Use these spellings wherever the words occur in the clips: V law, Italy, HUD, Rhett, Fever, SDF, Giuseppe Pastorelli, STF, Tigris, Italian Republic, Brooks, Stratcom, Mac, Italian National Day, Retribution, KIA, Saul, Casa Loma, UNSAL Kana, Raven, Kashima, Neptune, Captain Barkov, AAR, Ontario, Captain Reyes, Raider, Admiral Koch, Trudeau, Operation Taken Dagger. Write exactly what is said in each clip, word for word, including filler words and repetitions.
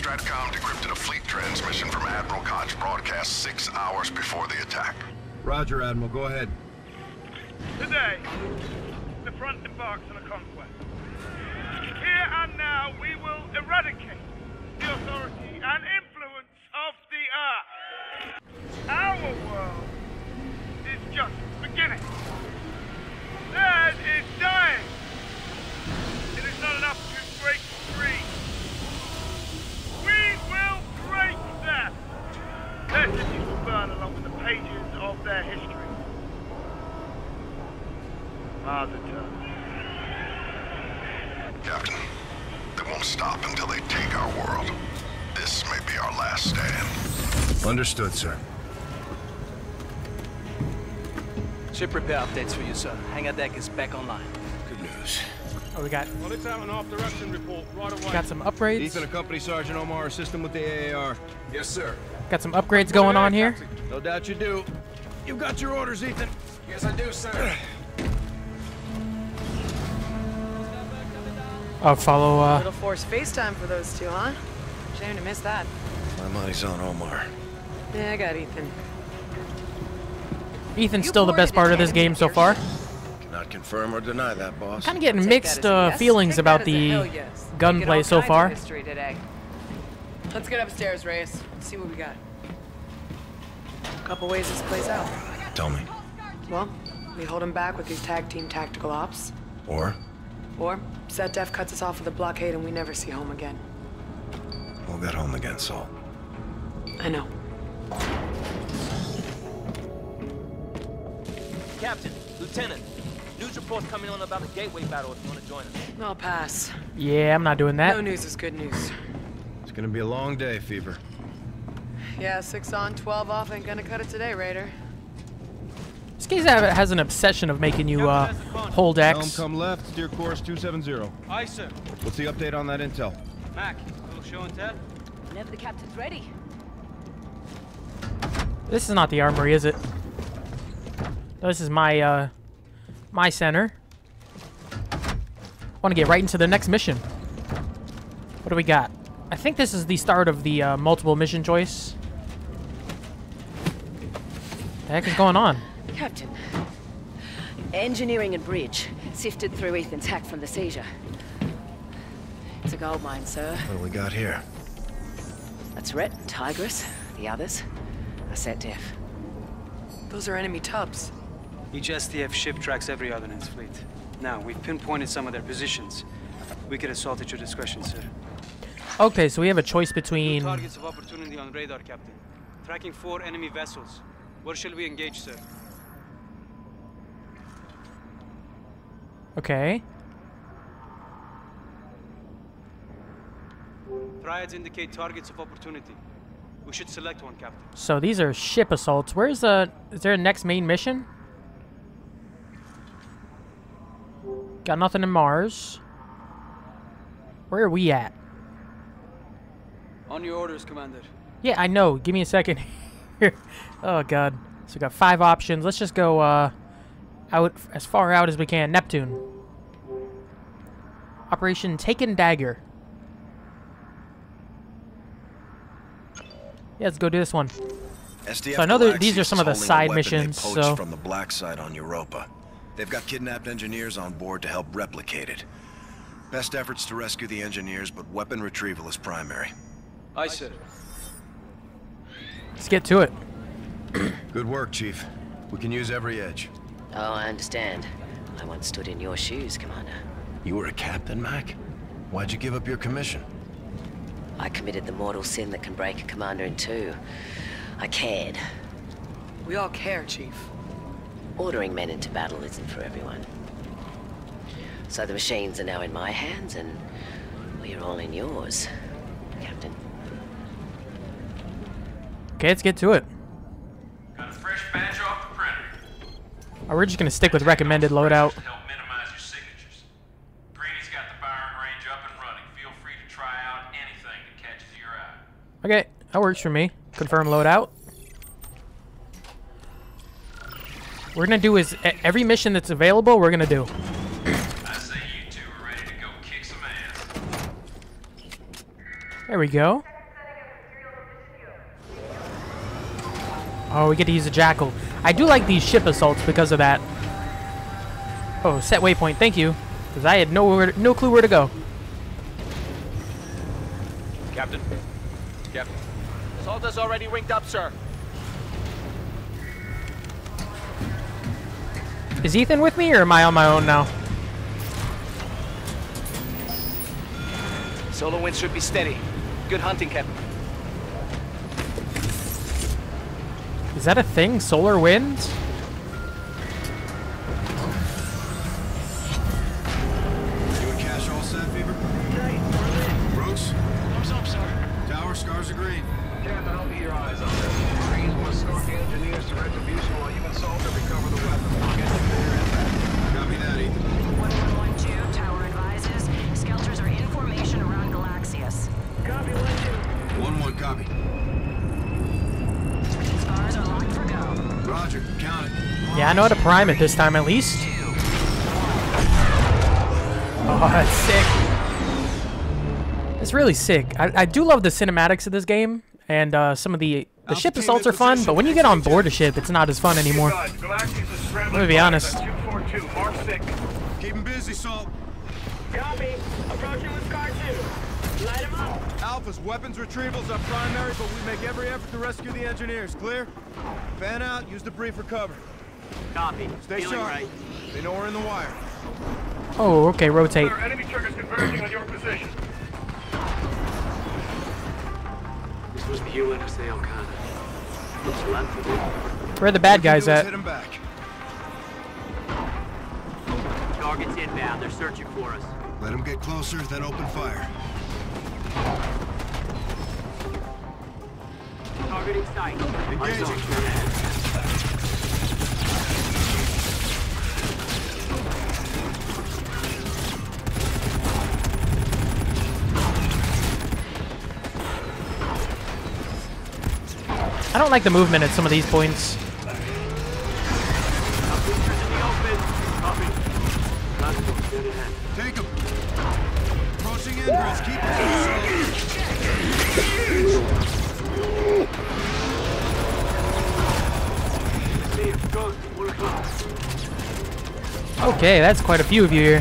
Stratcom decrypted a fleet transmission from Admiral Koch broadcast six hours before the attack. Roger, Admiral. Go ahead. Today, the front embarks on a conquest. Here and now, we will eradicate the authority and influence of the Earth. Our world is just beginning. Theirs is dying. It is not enough to break free. We will break them. Their cities will burn along with the pages of their history. Hard to tell. Captain, they won't stop until they take our world. This may be our last stand. Understood, sir. Ship repair updates for you, sir. Hangar deck is back online. Good news. Oh, we got... Well, it's out and off direction report right away. Got some upgrades. Ethan, accompany Sergeant Omar, assist him with the A A R. Yes, sir. Got some upgrades going on here. No doubt you do. You've got your orders, Ethan. Yes, I do, sir. I'll follow, uh... A little forced FaceTime for those two, huh? Shame to miss that. My money's on Omar. Yeah, I got Ethan. Ethan's still the best part of this game so far. Cannot confirm or deny that, boss. Kind of getting mixed uh, feelings about the gunplay so far. Let's get upstairs, Reyes. See what we got. A couple ways this plays out. Tell me. Well, we hold him back with these tag team tactical ops. Or? Or Z D F cuts us off with a blockade and we never see home again. We'll get home again, Saul. I know. Captain, Lieutenant, news reports coming on about a gateway battle if you want to join us. I'll pass. Yeah, I'm not doing that. No news is good news. It's gonna be a long day, Fever. Yeah, six on, twelve off, ain't gonna cut it today, Raider. This case has an obsession of making you uh, hold X. Helm, come left, steer course two seven zero. Aye, sir. What's the update on that intel? Mac, little show and tell. Whenever the captain's ready. This is not the armory, is it? This is my, uh, my center. Want to get right into the next mission. What do we got? I think this is the start of the uh, multiple mission choice. What the heck is going on? Captain, engineering and bridge sifted through Ethan's hack from the seizure. It's a gold mine, sir. What do we got here? That's Rhett, Tigris, the others. I set deaf. Those are enemy tubs. Each S T F ship tracks every other in its fleet. Now, we've pinpointed some of their positions. We could assault at your discretion, sir. Okay, so we have a choice between... Two targets of opportunity on radar, Captain. Tracking four enemy vessels. Where shall we engage, sir? Okay. Triads indicate targets of opportunity. We should select one, Captain. So these are ship assaults. Where's the... Is there a next main mission? Got nothing in Mars. Where are we at? On your orders, Commander. Yeah, I know. Give me a second. Oh, God. So we got five options. Let's just go uh, out as far out as we can. Neptune. Operation Taken Dagger. Yeah, let's go do this one. S D F so I know that these are some of the side missions. So from the black side on Europa, they've got kidnapped engineers on board to help replicate it. Best efforts to rescue the engineers, but weapon retrieval is primary. Aye, sir. Let's get to it. Good work, Chief. We can use every edge. Oh, I understand. I once stood in your shoes, Commander. You were a captain, Mac? Why'd you give up your commission? I committed the mortal sin that can break a commander in two. I cared. We all care, Chief. Ordering men into battle isn't for everyone. So the machines are now in my hands, and we're all in yours, Captain. Okay, let's get to it. Got a fresh batch off the printer. Oh, we're just gonna stick with recommended loadout. Okay, that works for me. Confirm loadout. We're gonna do is every mission that's available. We're gonna do. I say you two are ready to go kick some ass. There we go. Oh, we get to use a jackal. I do like these ship assaults because of that. Oh, set waypoint. Thank you. Because I had nowhere, no clue where to go. Captain. Captain. Salt is already ringed up, sir. Is Ethan with me, or am I on my own now? Solar wind should be steady. Good hunting, Captain. Is that a thing? Solar winds? You and Cash all set, Fever? Hey, Brooks? Thumbs up, sir. Tower, scars are green. Captain, I'll be your eyes on this. Marines will escort the engineers to Retribution while you consult to recover the weapon. I'll get them there and back. Copy that, Ethan. one one one two, Tower advises. Skelters are in formation around Galaxius. Copy, one two. one one, copy. Roger, count it. Yeah, I know how to prime it this time at least. Oh, that's sick. It's really sick. I, I do love the cinematics of this game, and uh, some of the the ship assaults are fun, but when you get on board a ship, it's not as fun anymore. Let me be honest. Keep him busy, Saul. Copy. Approaching with car two. Light him up. Alpha's weapons retrieval's our primary, but we make every effort to rescue the engineers. Clear? Fan out, use the brief for cover. Copy. Stay sharp. Right. They know we're in the wire. Oh, okay, rotate. Our enemy triggers converging on your position. This was the U N S A L Kana. Where are the bad guys at? Hit them back. Target's inbound. They're searching for us. Let them get closer, then open fire. Targeting sight. Engaging. I don't like the movement at some of these points. Take him. Approaching ingress. Keep it. Okay, that's quite a few of you here.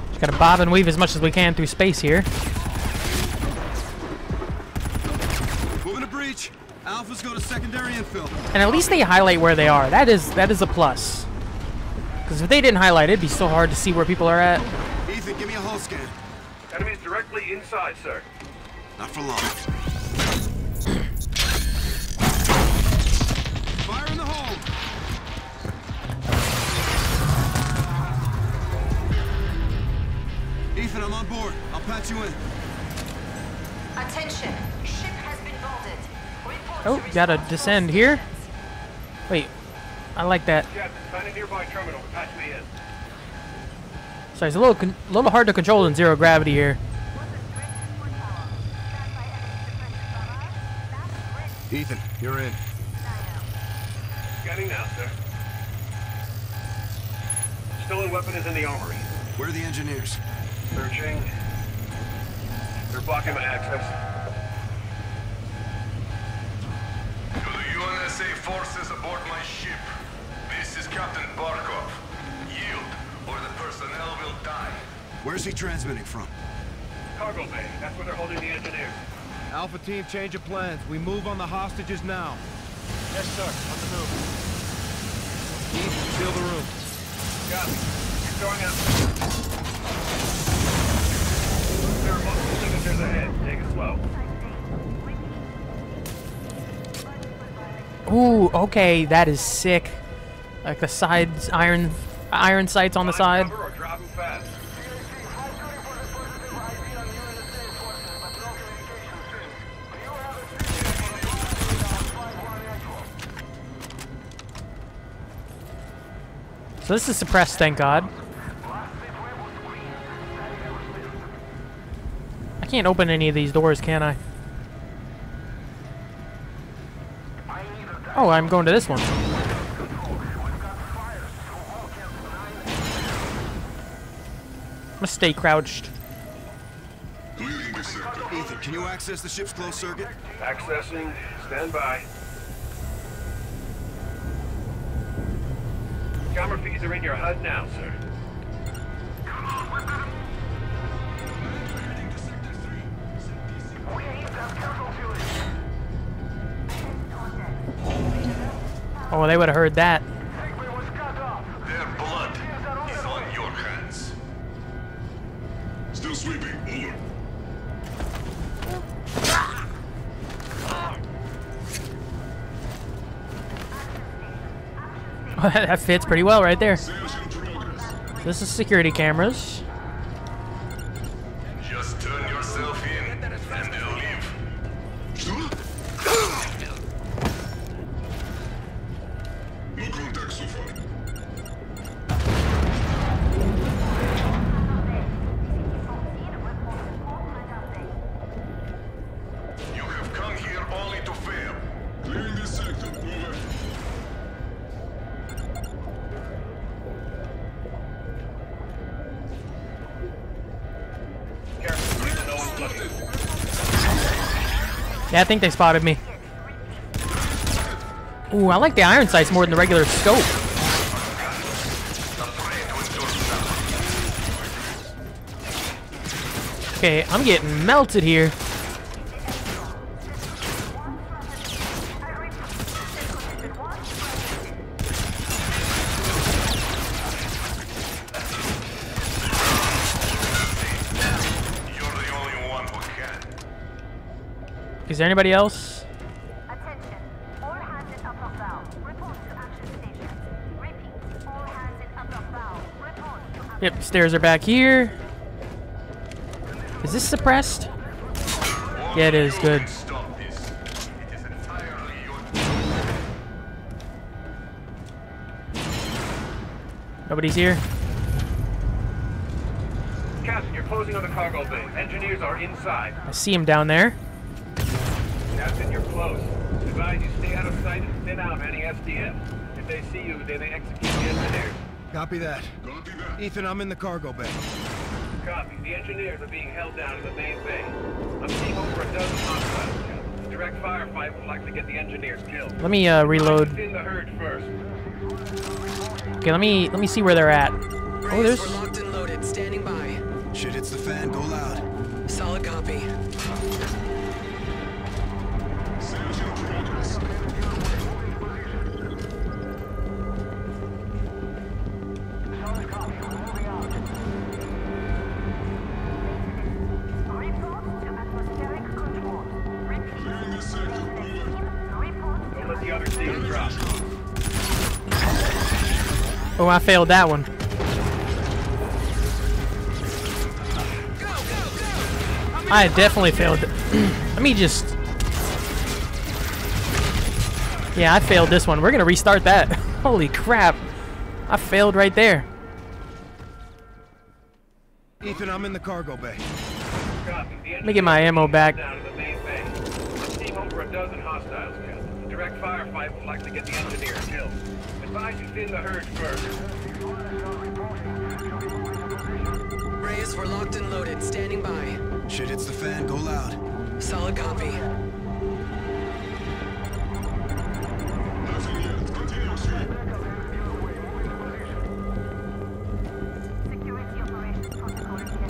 Just gotta bob and weave as much as we can through space here. Moving to breach. Alphas go to secondary infill. And at least they highlight where they are. That is that is a plus. Because if they didn't highlight, it'd be so hard to see where people are at. Ethan, give me a hull scan. Enemies directly inside, sir. Not for long. Fire in the hole. Ethan, I'm on board. I'll patch you in. Attention. Ship has been bolted. Oh, gotta descend here. Wait, I like that. So it's a little, con little hard to control in zero gravity here. Ethan, you're in. Scanning now, sir. Stolen weapon is in the armory. Where are the engineers? Searching. They're blocking my access. Forces aboard my ship. This is Captain Barkov. Yield, or the personnel will die. Where's he transmitting from? Cargo bay. That's where they're holding the engineers. Alpha team, change of plans. We move on the hostages now. Yes, sir. On the move. Ethan, seal the room. Copy. You're throwing out. There are multiple signatures ahead. Take it slow. Ooh, okay, that is sick. Like the sides, iron, iron sights on the side. So this is suppressed, thank God. I can't open any of these doors, can I? Oh, I'm going to this one. I'ma stay crouched. Ethan, can you access the ship's closed circuit? Accessing. Stand by. Camera feeds are in your H U D now, sir. Come on, we're better. We're heading to Sector three. We're inbound cargo fueling. Oh, they would have heard that. That fits pretty well right there. This is security cameras. Just turn yourself in and they'll leave. No contact so far. You have come here only to fail. Clearing this sector, over. Yeah, I think they spotted me. Ooh, I like the iron sights more than the regular scope. Okay, I'm getting melted here. Is there anybody else? Attention. All hands in upper bow. Report to action station. Repeat. All hands in upper bow. Report to action. Yep, stairs are back here. Is this suppressed? Yeah, it is. Good. Nobody's here. Captain, you're closing on the cargo bay. Engineers are inside. I see him down there. Captain, you're close. Advise you stay out of sight and thin out any S D F. If they see you, then they execute the engineers. Copy that. Copy that. Ethan, I'm in the cargo bay. Copy. The engineers are being held down in the main bay. I'm seeing over a dozen hostiles, Captain. The direct firefight will likely get the engineers killed. Let me uh, reload. In the herd first. Okay, let me let me see where they're at. Oh, there's. We're locked and loaded. Standing by. Shit hits the fan. Go loud. Solid copy. Oh, I failed that one. Go, go, go. I definitely failed. Let me just. Yeah, I failed this one. We're gonna restart that. Holy crap! I failed right there. Ethan, I'm in the cargo bay. Let me get my ammo back. Over a dozen hostiles, Captain. Direct firefight will likely get the engineer killed. Advise you thin the herd first. Reyes, we're locked and loaded. Standing by. Shit hits the fan. Go loud. Solid copy. Nothing yet. Continue, security operations protocol is here.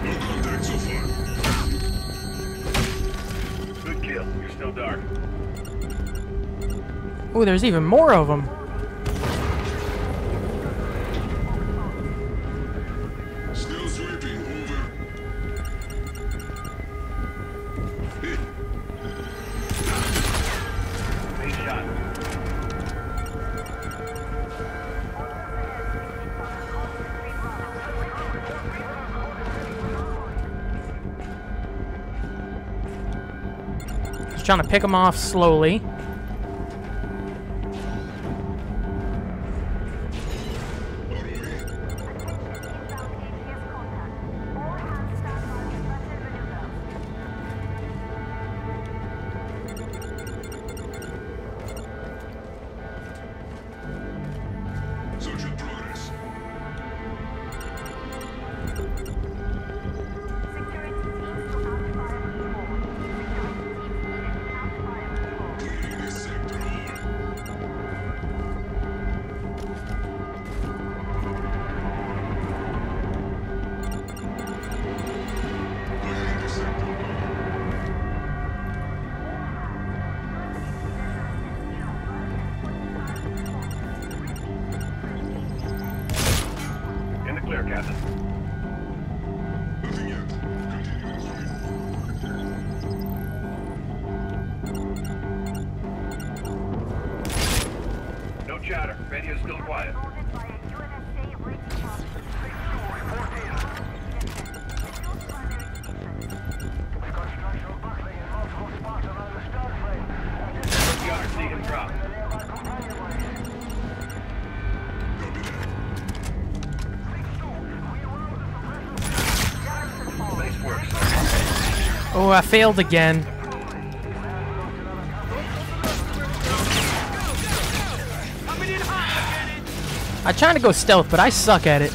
No contact so far. You're still dark. Oh, there's even more of them. Still sweeping over. Big shot. Trying to pick them off slowly. Captain. Nothing yet. Continuing stream. No chatter. Radio's still quiet. Oh, I failed again. I'm trying to go stealth, but I suck at it.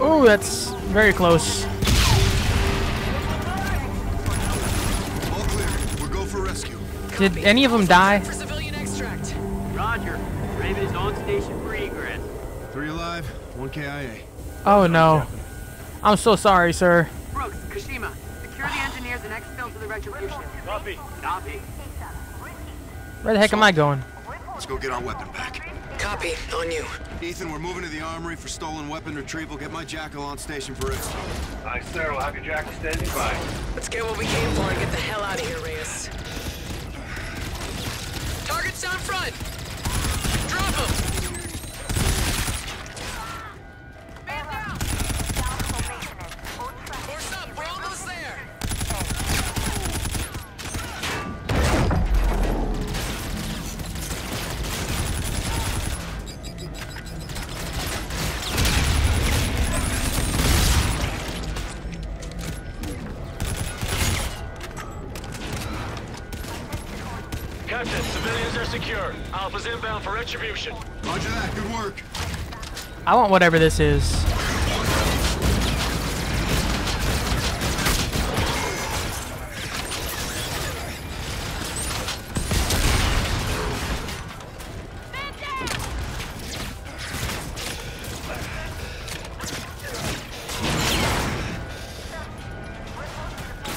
Oh, that's very close. Did any of them die? For civilian extract. Roger. Raven is on station for egress. Three alive, one K I A. Oh no. I'm so sorry, sir. Brooks, Kashima, secure the engineers and exfil to the Retribution. Copy. Copy. Where the heck am I going? Let's go get our weapon back. Copy. On you. Ethan, we're moving to the armory for stolen weapon retrieval. Get my jackal on station for exfil. Aye, sir. We'll have your jackal standing by. Let's get what we came for and get the hell out of here, Reyes. Target's down front! Drop him! Man down! Force up, we're almost there! Secure. Alpha's inbound for retribution. Roger that. Good work. I want whatever this is.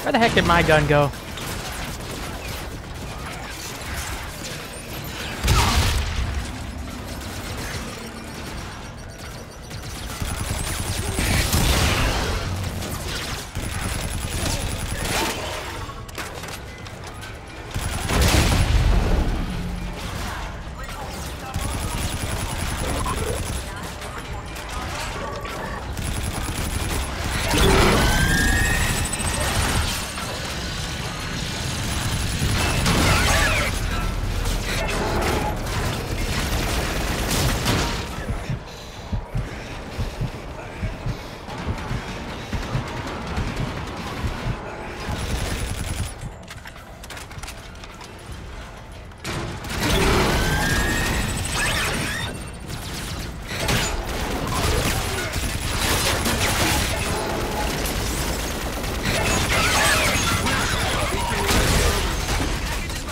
Where the heck did my gun go?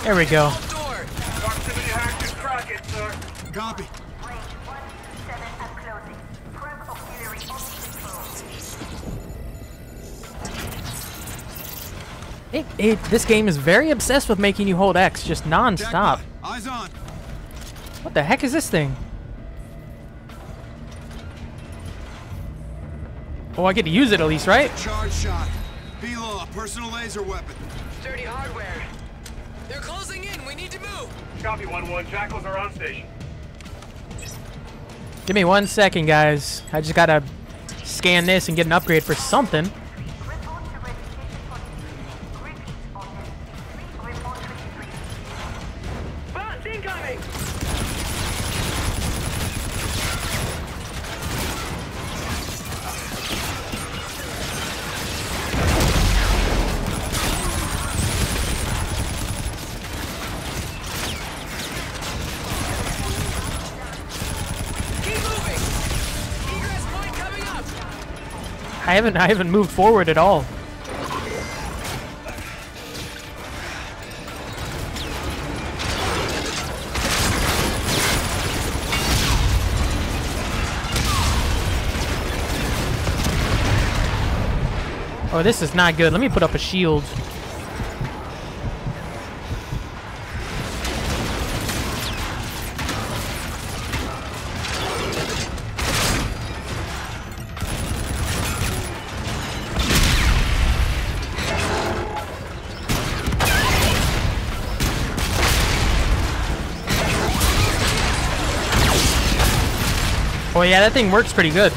There we go. Copy. It, it, this game is very obsessed with making you hold X just non-stop. Eyes on. What the heck is this thing? Oh, I get to use it at least, right? Charge shot. V law, personal laser weapon. Dirty hardware. They're closing in. We need to move. Copy one one. Jackals are on station. Give me one second, guys. I just gotta scan this and get an upgrade for something. Bots incoming! I haven't I haven't moved forward at all. Oh, this is not good. Let me put up a shield. Oh yeah, that thing works pretty good.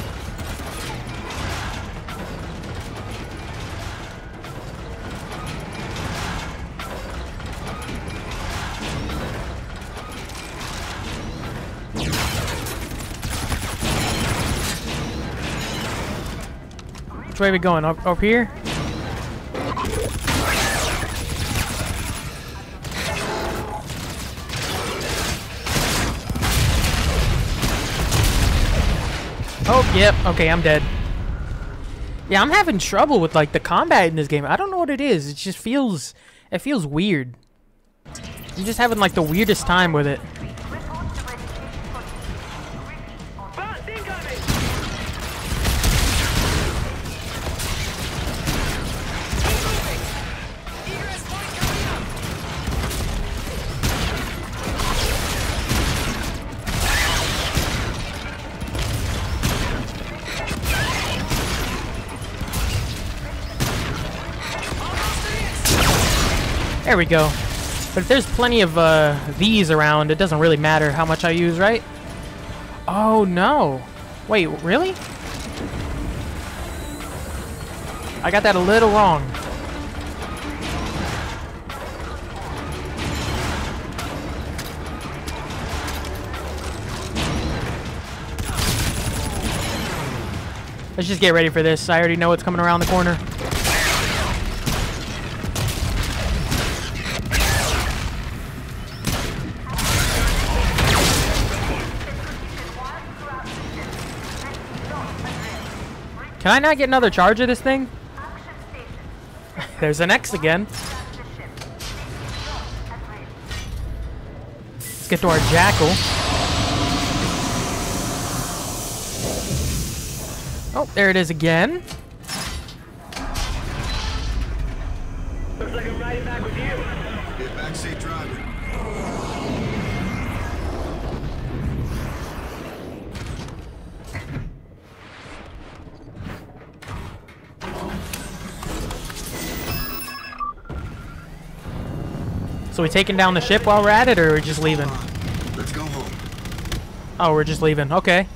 Which way are we going? Up, up here? Oh, yep. Okay, I'm dead. Yeah, I'm having trouble with, like, the combat in this game. I don't know what it is. It just feels... It feels weird. I'm just having, like, the weirdest time with it. There we go. But if there's plenty of uh, these around, it doesn't really matter how much I use, right? Oh, no. Wait, really? I got that a little wrong. Let's just get ready for this. I already know what's coming around the corner. Can I not get another charge of this thing? There's an X again. Let's get to our Jackal. Oh, there it is again. Looks like I'm riding back with you. Get backseat driving. So we taking down the ship while we're at it, or we're just leaving? Let's go home. Oh, we're just leaving. Okay.